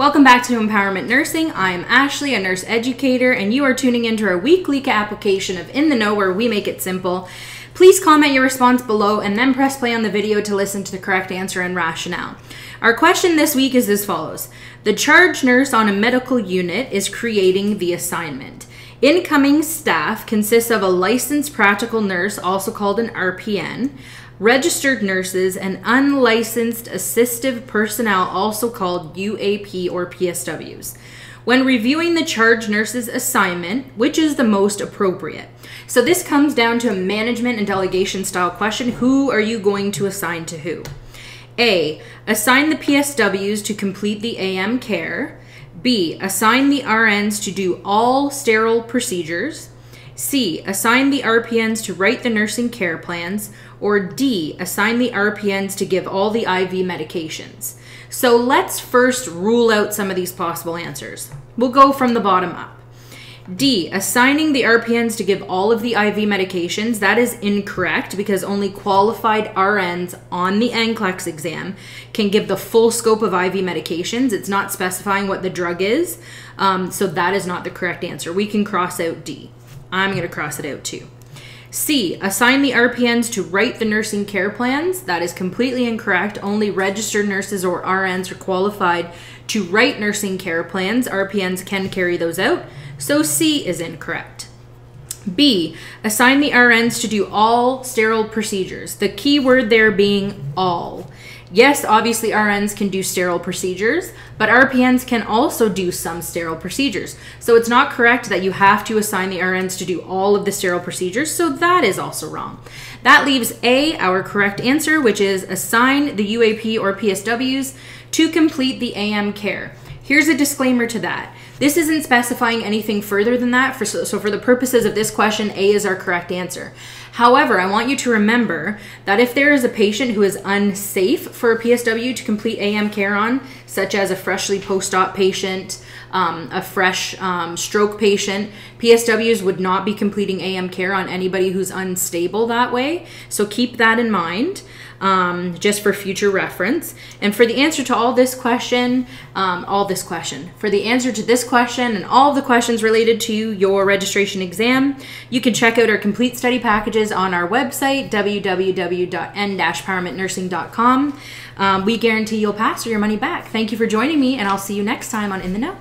Welcome back to In-Powerment Nursing. I'm Ashley, a nurse educator, and you are tuning into our weekly application of In The Know, where we make it simple. Please comment your response below and then press play on the video to listen to the correct answer and rationale. Our question this week is as follows. The charge nurse on a medical unit is creating the assignment. Incoming staff consists of a licensed practical nurse, also called an RPN, registered nurses, and unlicensed assistive personnel, also called UAP or PSWs. When reviewing the charge nurse's assignment, which is the most appropriate? So this comes down to a management and delegation style question. Who are you going to assign to who? A, assign the PSWs to complete the AM care. B, assign the RNs to do all sterile procedures. C, assign the RPNs to write the nursing care plans. Or D, assign the RPNs to give all the IV medications. So let's first rule out some of these possible answers. We'll go from the bottom up. D, assigning the RPNs to give all of the IV medications. That is incorrect because only qualified RNs on the NCLEX exam can give the full scope of IV medications. It's not specifying what the drug is, so that is not the correct answer. We can cross out D. I'm going to cross it out too. C, assign the RPNs to write the nursing care plans. That is completely incorrect. Only registered nurses or RNs are qualified to write nursing care plans. RPNs can carry those out. So C is incorrect. B, assign the RNs to do all sterile procedures. The key word there being all. Yes, obviously RNs can do sterile procedures, but RPNs can also do some sterile procedures. So it's not correct that you have to assign the RNs to do all of the sterile procedures, so that is also wrong. That leaves A, our correct answer, which is assign the UAP or PSWs to complete the AM care. Here's a disclaimer to that. This isn't specifying anything further than that, so for the purposes of this question, A is our correct answer. However, I want you to remember that if there is a patient who is unsafe for a PSW to complete AM care on, such as a freshly post-op patient, a fresh stroke patient, PSWs would not be completing AM care on anybody who's unstable that way. So keep that in mind just for future reference. And for the answer to all this question and all the questions related to your registration exam, you can check out our complete study packages on our website, www.n-powermentnursing.com. We guarantee you'll pass or your money back. Thank you for joining me, and I'll see you next time on In the Know.